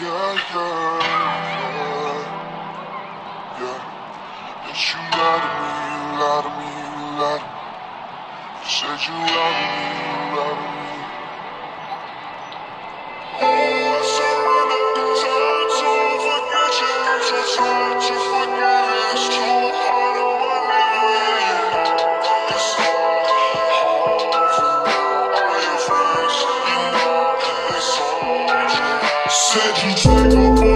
yeah. That you lied to me, you lied to me, you lied to me. You said you lied to me, you lied to me. Oh, I surrendered the time to forget you. I'm too tired to forget it. It's too hard on my living. It's hard, hard for now. All your friends, you know it's hard. Said you take up.